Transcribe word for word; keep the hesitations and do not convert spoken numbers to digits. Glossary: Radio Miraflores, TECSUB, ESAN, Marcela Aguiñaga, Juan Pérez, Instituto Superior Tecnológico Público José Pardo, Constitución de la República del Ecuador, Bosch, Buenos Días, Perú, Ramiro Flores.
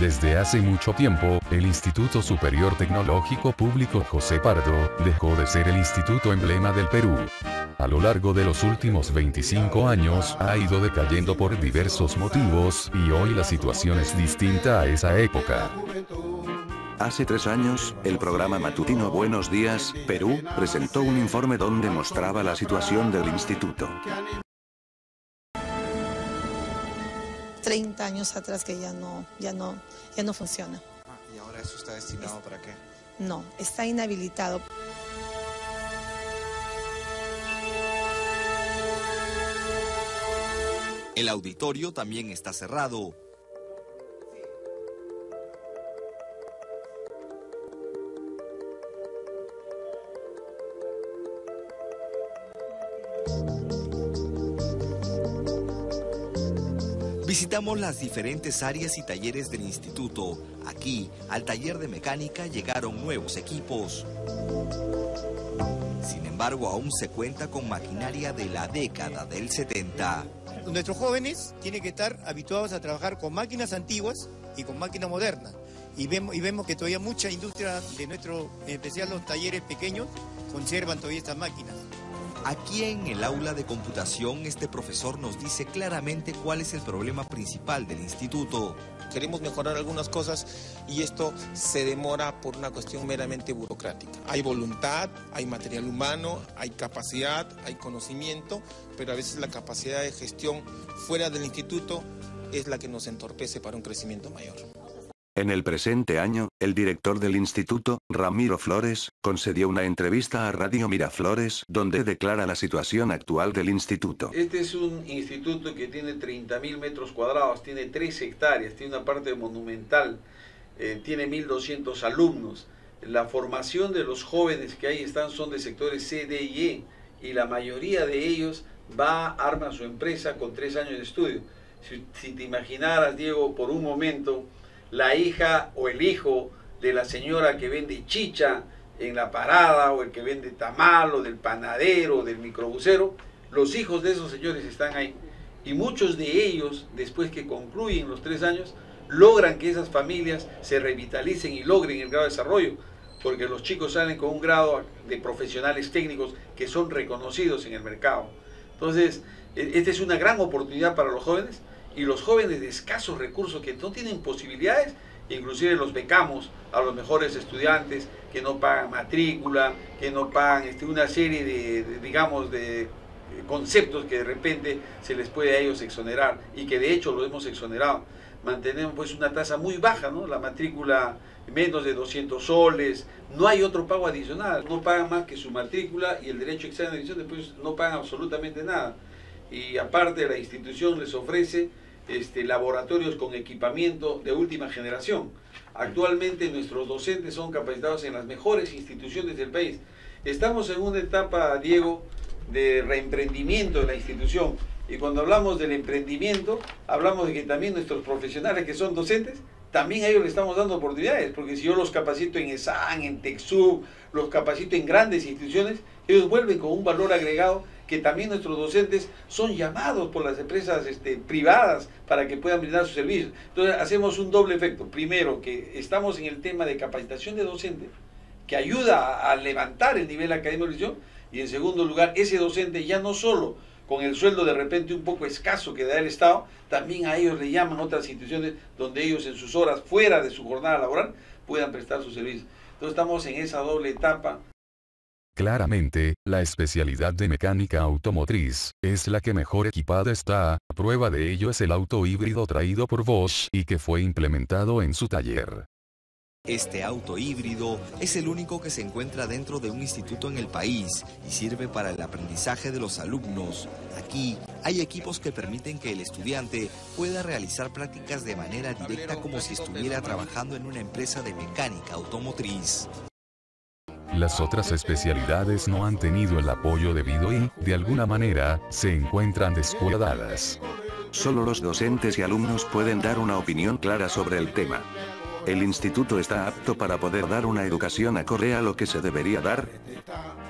Desde hace mucho tiempo, el Instituto Superior Tecnológico Público José Pardo dejó de ser el instituto emblema del Perú. A lo largo de los últimos veinticinco años ha ido decayendo por diversos motivos y hoy la situación es distinta a esa época. Hace tres años, el programa matutino Buenos Días, Perú, presentó un informe donde mostraba la situación del instituto. treinta años atrás que ya no, ya no, ya no funciona. Ah, ¿y ahora eso está destinado es, para qué? No, está inhabilitado. El auditorio también está cerrado. Visitamos las diferentes áreas y talleres del instituto. Aquí, al taller de mecánica, llegaron nuevos equipos. Sin embargo, aún se cuenta con maquinaria de la década del setenta. Nuestros jóvenes tienen que estar habituados a trabajar con máquinas antiguas y con máquinas modernas. Y vemos, y vemos que todavía mucha industria de nuestro, en especial los talleres pequeños, conservan todavía estas máquinas. Aquí en el aula de computación, este profesor nos dice claramente cuál es el problema principal del instituto. Queremos mejorar algunas cosas y esto se demora por una cuestión meramente burocrática. Hay voluntad, hay material humano, hay capacidad, hay conocimiento, pero a veces la capacidad de gestión fuera del instituto es la que nos entorpece para un crecimiento mayor. En el presente año, el director del instituto, Ramiro Flores, concedió una entrevista a Radio Miraflores, donde declara la situación actual del instituto. Este es un instituto que tiene treinta mil metros cuadrados, tiene tres hectáreas, tiene una parte monumental, eh, tiene mil doscientos alumnos. La formación de los jóvenes que ahí están son de sectores C, D y E, y la mayoría de ellos va a armar su empresa con tres años de estudio. Si, si te imaginaras, Diego, por un momento, la hija o el hijo de la señora que vende chicha en la parada, o el que vende tamal, o del panadero, o del microbusero, los hijos de esos señores están ahí. Y muchos de ellos, después que concluyen los tres años, logran que esas familias se revitalicen y logren el grado de desarrollo, porque los chicos salen con un grado de profesionales técnicos que son reconocidos en el mercado. Entonces, esta es una gran oportunidad para los jóvenes, y los jóvenes de escasos recursos que no tienen posibilidades, inclusive los becamos a los mejores estudiantes que no pagan matrícula, que no pagan este, una serie de, de, digamos, de conceptos que de repente se les puede a ellos exonerar, y que de hecho lo hemos exonerado. Mantenemos pues una tasa muy baja, ¿no? La matrícula menos de doscientos soles, no hay otro pago adicional, no pagan más que su matrícula y el derecho a examen de admisión, después no pagan absolutamente nada. Y aparte la institución les ofrece este, laboratorios con equipamiento de última generación. Actualmente nuestros docentes son capacitados en las mejores instituciones del país. Estamos en una etapa, Diego, de reemprendimiento de la institución. Y cuando hablamos del emprendimiento, hablamos de que también nuestros profesionales que son docentes, también a ellos les estamos dando oportunidades. Porque si yo los capacito en ESAN, en TECSUB, los capacito en grandes instituciones, ellos vuelven con un valor agregado que también nuestros docentes son llamados por las empresas este, privadas para que puedan brindar sus servicios. Entonces hacemos un doble efecto. Primero, que estamos en el tema de capacitación de docentes, que ayuda a levantar el nivel académico de la institución. Y en segundo lugar, ese docente ya no solo con el sueldo de repente un poco escaso que da el Estado, también a ellos le llaman otras instituciones donde ellos en sus horas fuera de su jornada laboral puedan prestar sus servicios. Entonces estamos en esa doble etapa. Claramente, la especialidad de mecánica automotriz es la que mejor equipada está. Prueba de ello es el auto híbrido traído por Bosch y que fue implementado en su taller. Este auto híbrido es el único que se encuentra dentro de un instituto en el país y sirve para el aprendizaje de los alumnos. Aquí hay equipos que permiten que el estudiante pueda realizar prácticas de manera directa como si estuviera trabajando en una empresa de mecánica automotriz. Las otras especialidades no han tenido el apoyo debido y, de alguna manera, se encuentran descuidadas. Solo los docentes y alumnos pueden dar una opinión clara sobre el tema. El instituto está apto para poder dar una educación acorde a lo que se debería dar.